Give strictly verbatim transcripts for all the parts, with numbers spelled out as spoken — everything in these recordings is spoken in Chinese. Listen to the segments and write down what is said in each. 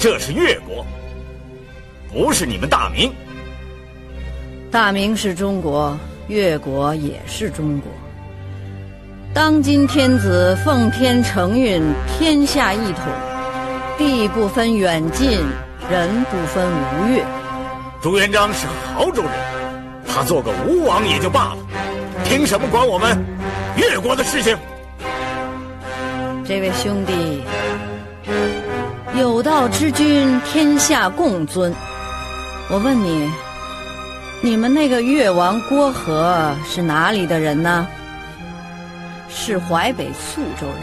这是越国，不是你们大明。大明是中国，越国也是中国。当今天子奉天承运，天下一统，地不分远近，人不分吴越。朱元璋是亳州人，他做个吴王也就罢了，凭什么管我们越国的事情？这位兄弟，有道之君，天下共尊。我问你，你们那个越王郭和是哪里的人呢？是淮北宿州人。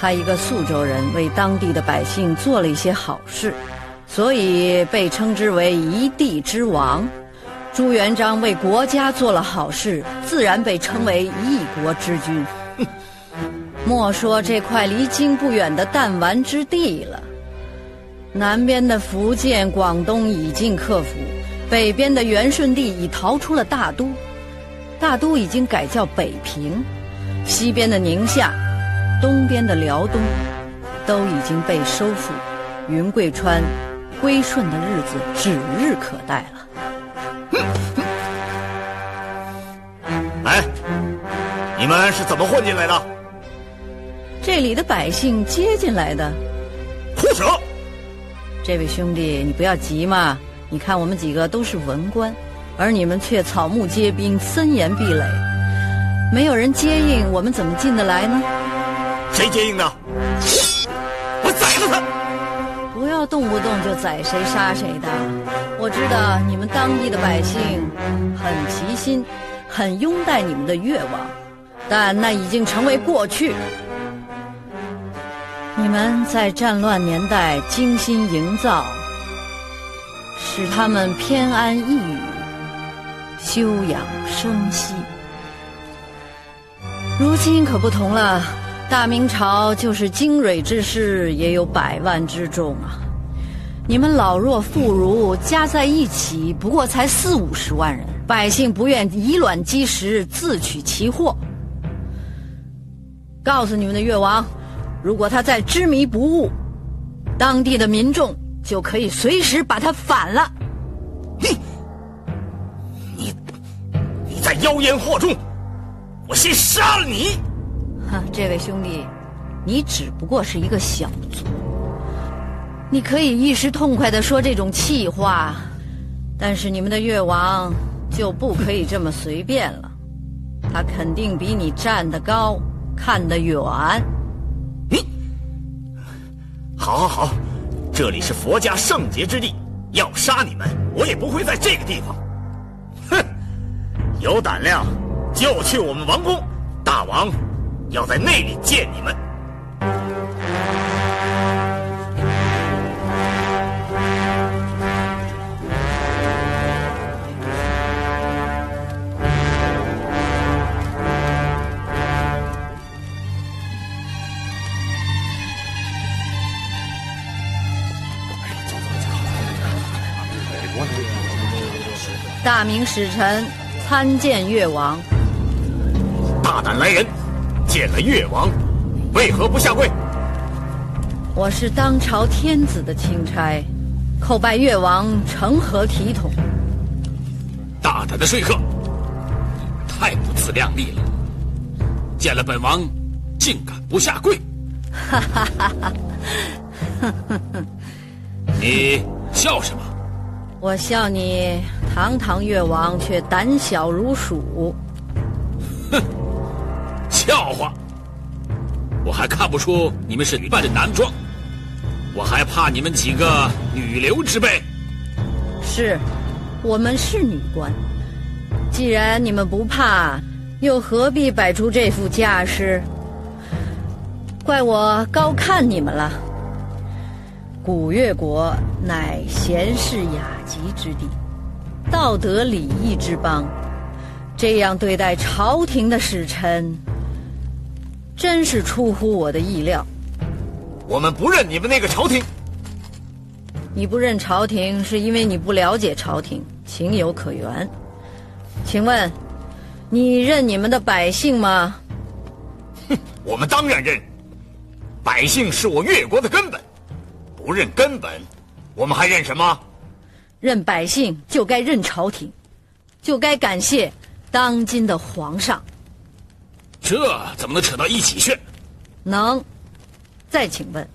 他一个宿州人，为当地的百姓做了一些好事，所以被称之为一地之王。朱元璋为国家做了好事，自然被称为一国之君。莫说这块离京不远的弹丸之地了，南边的福建、广东已经克服，北边的元顺帝已逃出了大都，大都已经改叫北平，西边的宁夏，东边的辽东，都已经被收复，云贵川归顺的日子指日可待了。哎，你们是怎么混进来的？这里的百姓接进来的。胡扯！这位兄弟，你不要急嘛，你看我们几个都是文官，而你们却草木皆兵，森严壁垒，没有人接应，我们怎么进得来呢？谁接应的？我宰了他！不要动不动就宰谁杀谁的。我知道你们当地的百姓很齐心，很拥戴你们的越王，但那已经成为过去。你们在战乱年代精心营造，使他们偏安一隅，休养生息。如今可不同了，大明朝就是精锐之师也有百万之众啊！你们老弱妇孺加在一起，不过才四五十万人，百姓不愿以卵击石，自取其祸。告诉你们的越王，如果他再执迷不悟，当地的民众就可以随时把他反了。你，你，你在妖言惑众，我先杀了你！哈，这位兄弟，你只不过是一个小卒，你可以一时痛快地说这种气话，但是你们的越王就不可以这么随便了，他肯定比你站得高，看得远。好好好，这里是佛家圣洁之地，要杀你们，我也不会在这个地方。哼，有胆量就去我们王宫，大王要在那里见你们。大明使臣参见越王。大胆来人，见了越王，为何不下跪？我是当朝天子的钦差，叩拜越王，成何体统？大胆的说客，太不自量力了！见了本王，竟敢不下跪！哈哈哈哈哈！你笑什么？我笑你堂堂越王却胆小如鼠。哼，笑话！我还看不出你们是女扮的男装，我还怕你们几个女流之辈。是，我们是女官。既然你们不怕，又何必摆出这副架势？怪我高看你们了。古越国乃贤士雅集之地，道德礼义之邦，这样对待朝廷的使臣，真是出乎我的意料。我们不认你们那个朝廷。你不认朝廷，是因为你不了解朝廷，情有可原。请问，你认你们的百姓吗？哼，我们当然认，百姓是我越国的根本。不认根本，我们还认什么？认百姓就该认朝廷，就该感谢当今的皇上。这怎么能扯到一起去？能。再请问，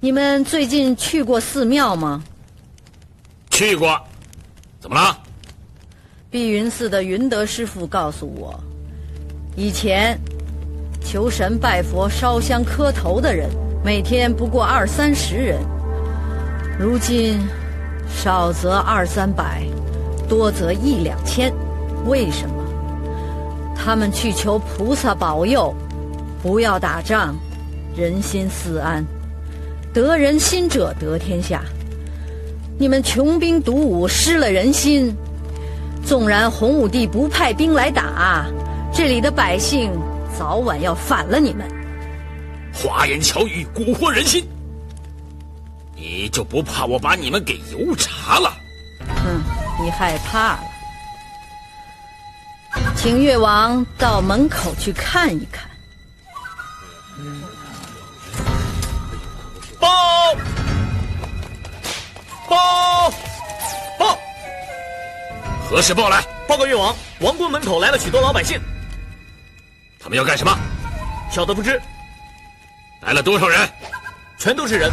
你们最近去过寺庙吗？去过。怎么了？碧云寺的云德师父告诉我，以前求神拜佛、烧香磕头的人，每天不过二三十人，如今少则二三百，多则一两千。为什么？他们去求菩萨保佑，不要打仗，人心思安，得人心者得天下。你们穷兵黩武，失了人心。纵然洪武帝不派兵来打，这里的百姓早晚要反了你们。花言巧语，蛊惑人心，你就不怕我把你们给油炸了？嗯，你害怕了。请越王到门口去看一看。报！报！报！何时报来？报告越王，王宫门口来了许多老百姓。他们要干什么？小的不知。来了多少人？全都是人。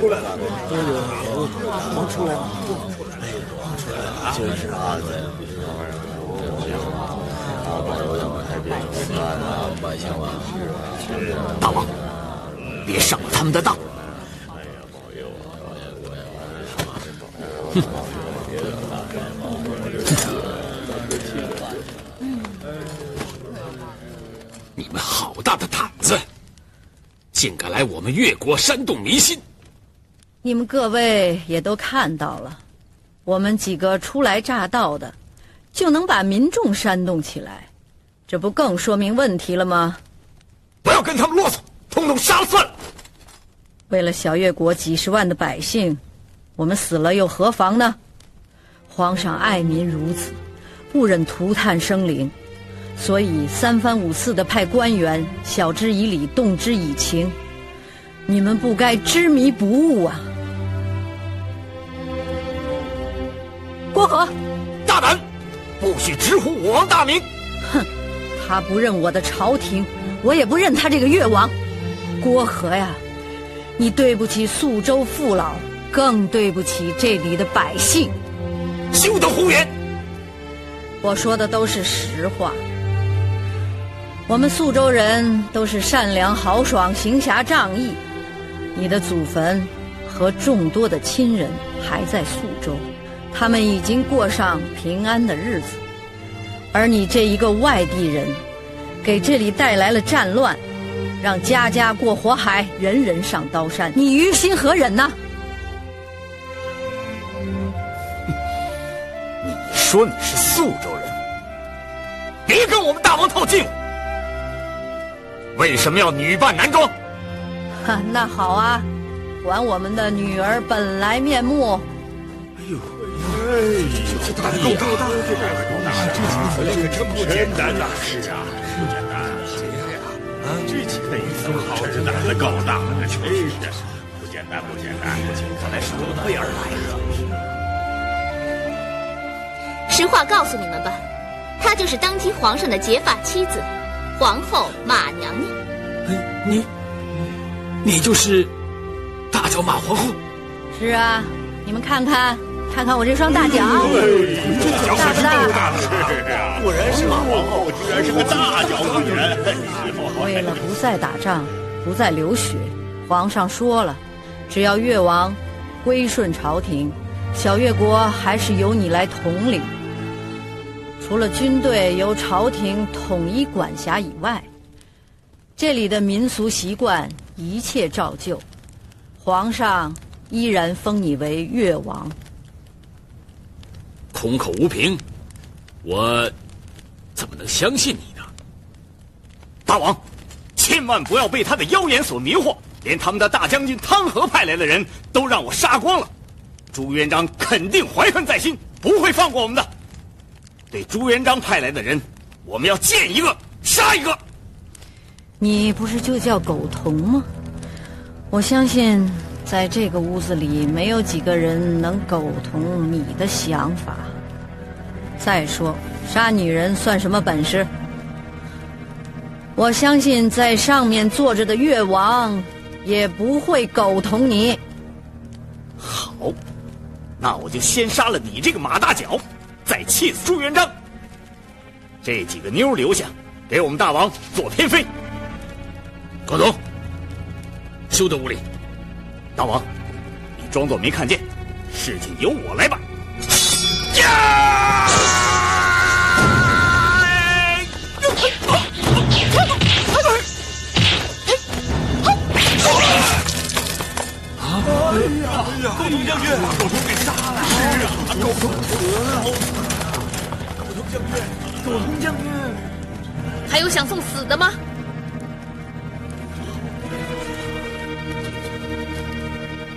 出来了，王出来了，就是啊，大王，别上了他们的当。你们好大的胆子，竟敢来我们越国煽动民心！你们各位也都看到了，我们几个初来乍到的，就能把民众煽动起来，这不更说明问题了吗？不要跟他们啰嗦，统统杀了算了。为了小越国几十万的百姓，我们死了又何妨呢？皇上爱民如子，不忍涂炭生灵，所以三番五次的派官员晓之以理，动之以情。你们不该执迷不悟啊！郭和，大胆，不许直呼我王大名！哼，他不认我的朝廷，我也不认他这个越王。郭和呀，你对不起肃州父老，更对不起这里的百姓。休得胡言！我说的都是实话。我们肃州人都是善良、豪爽、行侠仗义。你的祖坟和众多的亲人还在肃州，他们已经过上平安的日子，而你这一个外地人，给这里带来了战乱，让家家过火海，人人上刀山，你于心何忍呢？你说你是肃州人，别跟我们大王套近乎。为什么要女扮男装？哈，那好啊，管我们的女儿本来面目。哎呦，哎呦，这打得够大，这打得够大，这可真不简单呐！是啊，是啊，谁呀？啊，这几个鱼生蚝真打得够大，那确实不简单，不简单，不简单，看来是有备而来的。实话告诉你们吧，她就是当今皇上的结发妻子。皇后马娘娘，哎，你，你就是大脚马皇后？是啊，你们看看，看看我这双大脚，大不大？果然是马皇后，居然是个大脚女人。为了不再打仗，不再流血，皇上说了，只要越王归顺朝廷，小越国还是由你来统领。除了军队由朝廷统一管辖以外，这里的民俗习惯一切照旧，皇上依然封你为越王。空口无凭，我怎么能相信你呢？大王，千万不要被他的妖言所迷惑，连他们的大将军汤和派来的人都让我杀光了。朱元璋肯定怀恨在心，不会放过我们的。对朱元璋派来的人，我们要见一个杀一个。你不是就叫苟同吗？我相信，在这个屋子里没有几个人能苟同你的想法。再说，杀女人算什么本事？我相信，在上面坐着的越王，也不会苟同你。好，那我就先杀了你这个马大脚，再气死朱元璋。这几个妞留下，给我们大王做偏妃。苟同。 休得无礼！大王，你装作没看见，事情由我来办。哎呀！苟同将军，苟同给杀了！是啊，苟同死了！苟同将军，苟同将军，还有想送死的吗？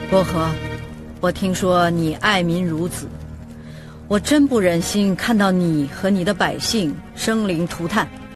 薄荷，我听说你爱民如子，我真不忍心看到你和你的百姓生灵涂炭。